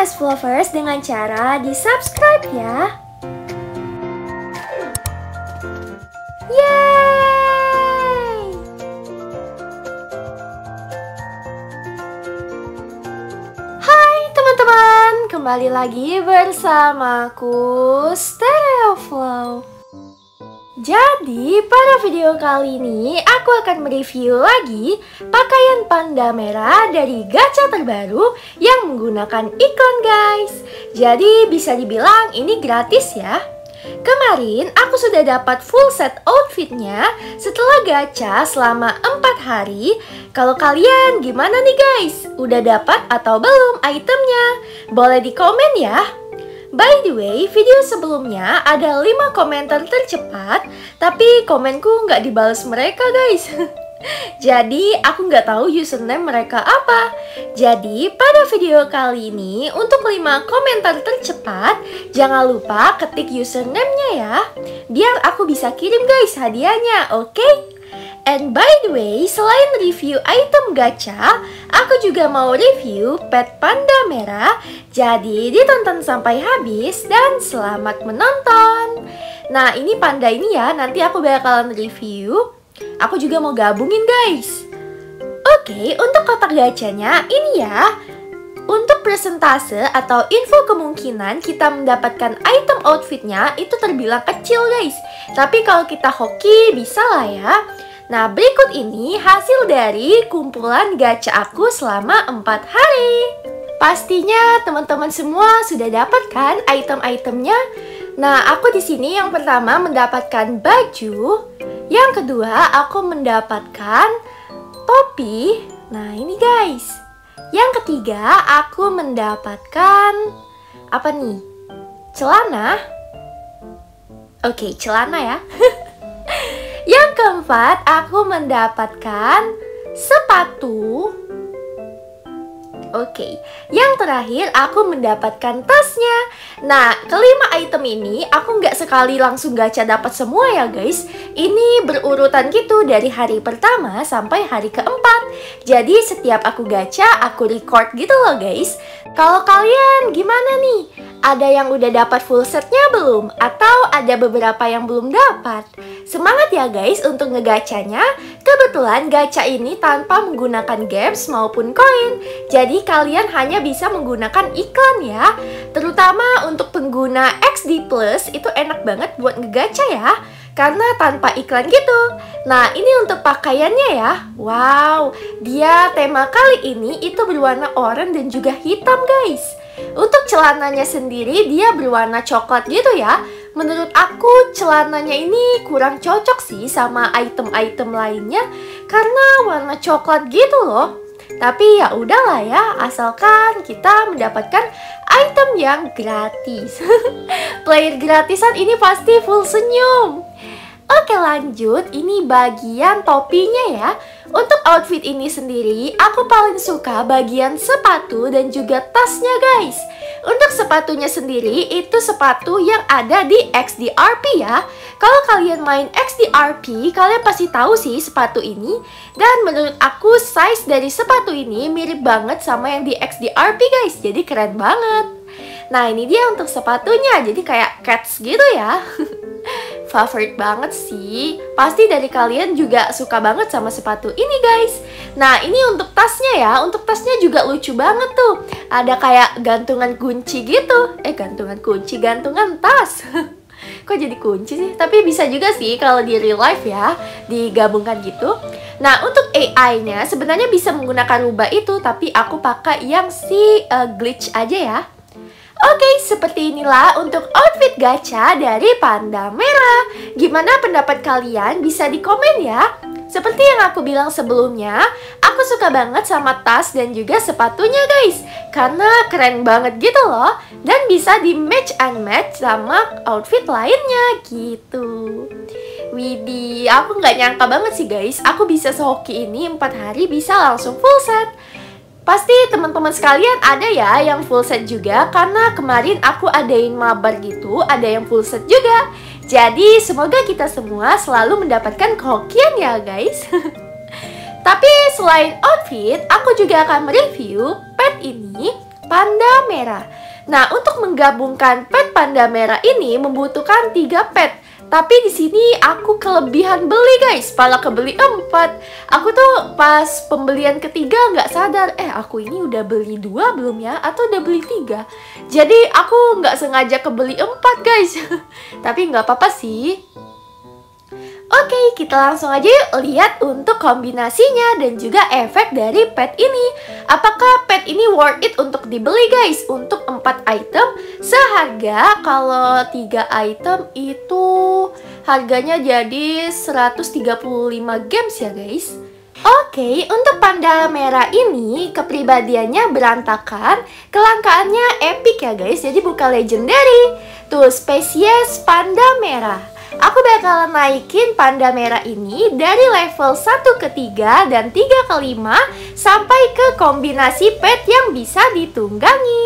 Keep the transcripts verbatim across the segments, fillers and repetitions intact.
S Flowers dengan cara di-subscribe ya. Yeay! Hai teman-teman, kembali lagi bersamaku Stereo Flow. Jadi, pada video kali ini aku akan mereview lagi pakaian panda merah dari gacha terbaru yang menggunakan iklan, guys. Jadi, bisa dibilang ini gratis ya. Kemarin aku sudah dapat full set outfitnya setelah gacha selama empat hari. Kalau kalian gimana nih guys? Udah dapat atau belum itemnya? Boleh di komen ya. By the way, video sebelumnya ada lima komentar tercepat, tapi komenku nggak dibalas mereka guys. Jadi aku nggak tahu username mereka apa. Jadi pada video kali ini untuk lima komentar tercepat, jangan lupa ketik username-nya ya, biar aku bisa kirim guys hadiahnya, oke? Okay? And by the way, selain review item gacha, aku juga mau review pet panda merah. Jadi ditonton sampai habis dan selamat menonton. Nah, ini panda ini ya, nanti aku bakalan review. Aku juga mau gabungin guys. Oke, untuk kotak gachanya ini ya. Untuk persentase atau info kemungkinan kita mendapatkan item outfitnya itu terbilang kecil guys. Tapi kalau kita hoki bisa lah ya. Nah, berikut ini hasil dari kumpulan gacha aku selama empat hari. Pastinya teman-teman semua sudah dapatkan item-itemnya. Nah, aku di sini yang pertama mendapatkan baju, yang kedua aku mendapatkan topi. Nah, ini guys. Yang ketiga aku mendapatkan apa nih? Celana. Oke, celana ya. Yang keempat, aku mendapatkan sepatu. Oke, yang terakhir aku mendapatkan tasnya. Nah, kelima item ini aku nggak sekali langsung gacha dapat semua ya guys. Ini berurutan gitu dari hari pertama sampai hari keempat. Jadi setiap aku gacha, aku record gitu loh guys. Kalau kalian gimana nih? Ada yang udah dapat full setnya belum? Atau ada beberapa yang belum dapat? Semangat ya guys untuk ngegacanya. Kebetulan gacha ini tanpa menggunakan games maupun koin. Jadi kalian hanya bisa menggunakan iklan ya. Terutama untuk pengguna X D plus itu enak banget buat ngegacha ya. Karena tanpa iklan gitu. Nah, ini untuk pakaiannya ya. Wow, dia tema kali ini itu berwarna oranye dan juga hitam guys. Untuk celananya sendiri dia berwarna coklat gitu ya. Menurut aku celananya ini kurang cocok sih sama item-item lainnya karena warna coklat gitu loh. Tapi ya udahlah ya, asalkan kita mendapatkan item yang gratis. Player gratisan ini pasti full senyum. Oke, lanjut, ini bagian topinya ya. Untuk outfit ini sendiri, aku paling suka bagian sepatu dan juga tasnya guys. Untuk sepatunya sendiri, itu sepatu yang ada di X D R P ya. Kalau kalian main X D R P, kalian pasti tahu sih sepatu ini. Dan menurut aku, size dari sepatu ini mirip banget sama yang di X D R P guys. Jadi keren banget. Nah, ini dia untuk sepatunya, jadi kayak cats gitu ya. Favorit banget sih. Pasti dari kalian juga suka banget sama sepatu ini guys. Nah, ini untuk tasnya ya. Untuk tasnya juga lucu banget tuh. Ada kayak gantungan kunci gitu. Eh, gantungan kunci, gantungan tas. Kok jadi kunci sih? Tapi bisa juga sih kalau di real life ya, digabungkan gitu. Nah, untuk A I-nya sebenarnya bisa menggunakan rubah itu, tapi aku pakai yang si uh, glitch aja ya. Oke, seperti inilah untuk outfit gacha dari panda merah. Gimana pendapat kalian? Bisa di komen ya. Seperti yang aku bilang sebelumnya, aku suka banget sama tas dan juga sepatunya guys. Karena keren banget gitu loh. Dan bisa di match and match sama outfit lainnya gitu. Widih, aku nggak nyangka banget sih guys. Aku bisa sehoki ini empat hari bisa langsung full set. Pasti teman-teman sekalian ada ya yang full set juga. Karena kemarin aku adain mabar gitu, ada yang full set juga. Jadi semoga kita semua selalu mendapatkan kehokian ya guys. Tapi selain outfit, aku juga akan mereview pet ini. panda merah. Nah, untuk menggabungkan pet panda merah ini membutuhkan tiga pet. Tapi di sini aku kelebihan beli guys, malah kebeli empat. Aku tuh pas pembelian ketiga nggak sadar, eh aku ini udah beli dua belum ya? Atau udah beli tiga? Jadi aku nggak sengaja kebeli empat guys. Tapi nggak apa-apa sih. Oke, kita langsung aja yuk lihat untuk kombinasinya dan juga efek dari pet ini. Apakah pet ini worth it untuk dibeli guys? Untuk empat item seharga, kalau tiga item itu harganya jadi seratus tiga puluh lima gems ya guys. Oke, untuk panda merah ini kepribadiannya berantakan, kelangkaannya epic ya guys, jadi bukan legendary. Tuh, spesies panda merah. Aku bakalan naikin panda merah ini dari level satu ke tiga dan tiga ke lima sampai ke kombinasi pet yang bisa ditunggangi.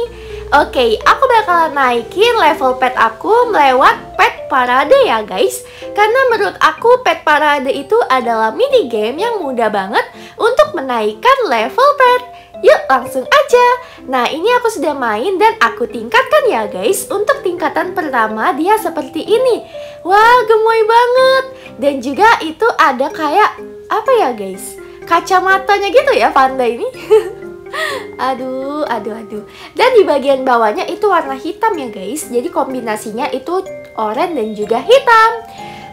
Oke, aku bakalan naikin level pet aku melewat pet parade ya guys. Karena menurut aku pet parade itu adalah mini game yang mudah banget untuk menaikkan level pet. Yuk langsung aja. Nah, ini aku sudah main dan aku tingkatkan ya guys. Untuk tingkatan pertama dia seperti ini. Wah, gemoy banget. Dan juga itu ada kayak apa ya guys, kacamatanya gitu ya panda ini. Aduh, aduh, aduh. Dan di bagian bawahnya itu warna hitam ya guys. Jadi kombinasinya itu oranye dan juga hitam.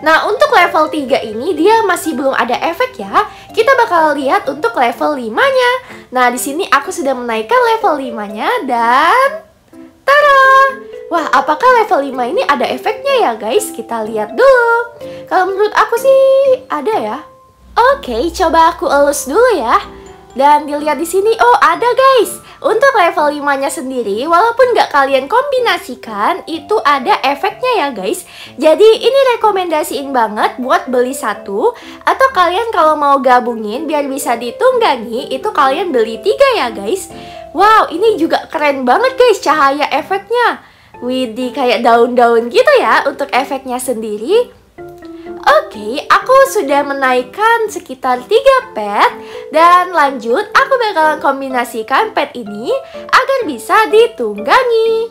Nah, untuk level tiga ini dia masih belum ada efek ya. Kita bakal lihat untuk level lima-nya. Nah, di sini aku sudah menaikkan level lima-nya dan tara! Wah, apakah level lima ini ada efeknya ya guys? Kita lihat dulu. Kalau menurut aku sih ada ya. Oke, coba aku elus dulu ya. Dan dilihat di sini, oh ada guys. Untuk level lima-nya sendiri, walaupun nggak kalian kombinasikan, itu ada efeknya ya guys. Jadi ini rekomendasiin banget buat beli satu, atau kalian kalau mau gabungin biar bisa ditunggangi, itu kalian beli tiga ya guys. Wow, ini juga keren banget guys cahaya efeknya. Widih, kayak daun-daun gitu ya untuk efeknya sendiri. Oke, aku sudah menaikkan sekitar tiga pet. Dan lanjut, aku bakalan kombinasikan pet ini agar bisa ditunggangi.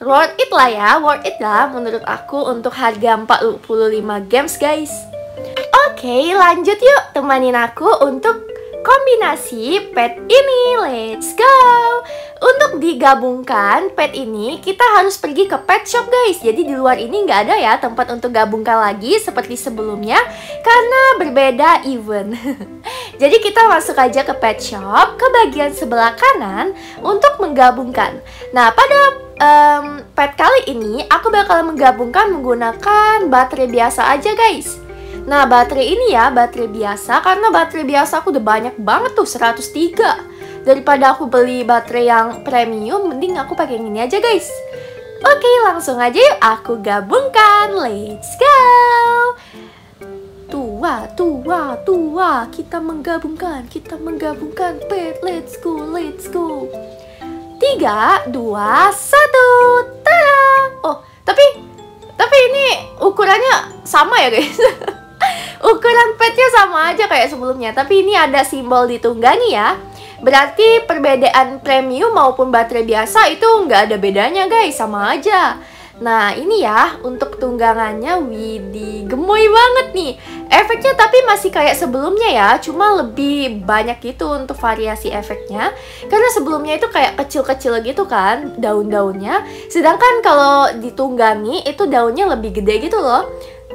Worth it lah ya, worth it lah menurut aku untuk harga empat puluh lima gems guys. Oke, lanjut yuk temanin aku untuk kombinasi pet ini, let's go. Untuk digabungkan pet ini kita harus pergi ke pet shop guys. Jadi di luar ini nggak ada ya tempat untuk gabungkan lagi seperti sebelumnya karena berbeda event. Jadi kita masuk aja ke pet shop ke bagian sebelah kanan untuk menggabungkan. Nah, pada um, pet kali ini aku bakal menggabungkan menggunakan baterai biasa aja guys. Nah, baterai ini ya, baterai biasa. Karena baterai biasa aku udah banyak banget tuh, seratus tiga. Daripada aku beli baterai yang premium, mending aku pakai yang ini aja guys. Oke, langsung aja yuk aku gabungkan. Let's go. Tua, tua, tua. Kita menggabungkan, kita menggabungkan pet. Let's go, let's go. Tiga, dua, satu. Tada. Oh, tapi, tapi ini ukurannya sama ya guys. Ukuran petnya sama aja kayak sebelumnya, tapi ini ada simbol ditunggangi ya. Berarti perbedaan premium maupun baterai biasa itu nggak ada bedanya guys, sama aja. Nah, ini ya untuk tunggangannya, widih, gemoy banget nih. Efeknya tapi masih kayak sebelumnya ya, cuma lebih banyak gitu untuk variasi efeknya. Karena sebelumnya itu kayak kecil-kecil gitu kan daun-daunnya. Sedangkan kalau ditunggangi itu daunnya lebih gede gitu loh.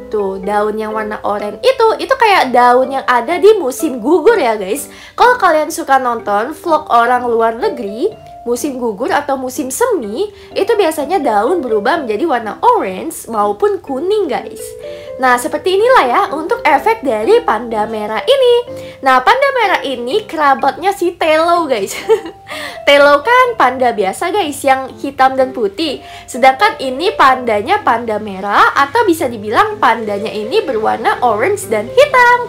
Tuh, daun yang warna oranye itu, itu kayak daun yang ada di musim gugur ya guys. Kalau kalian suka nonton vlog orang luar negeri, musim gugur atau musim semi, itu biasanya daun berubah menjadi warna orange maupun kuning guys. Nah, seperti inilah ya untuk efek dari panda merah ini. Nah, panda merah ini kerabatnya si Telo guys. Telo kan panda biasa guys, yang hitam dan putih. Sedangkan ini pandanya panda merah, atau bisa dibilang pandanya ini berwarna orange dan hitam.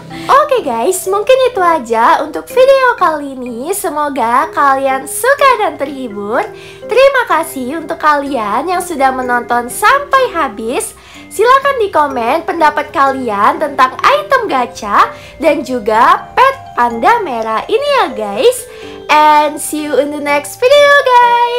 Oke guys, mungkin itu aja untuk video kali ini. Semoga kalian suka dan terhibur. Terima kasih untuk kalian yang sudah menonton sampai habis. Silahkan di komen pendapat kalian tentang item gacha dan juga pet panda merah ini ya guys. and see you in the next video, guys.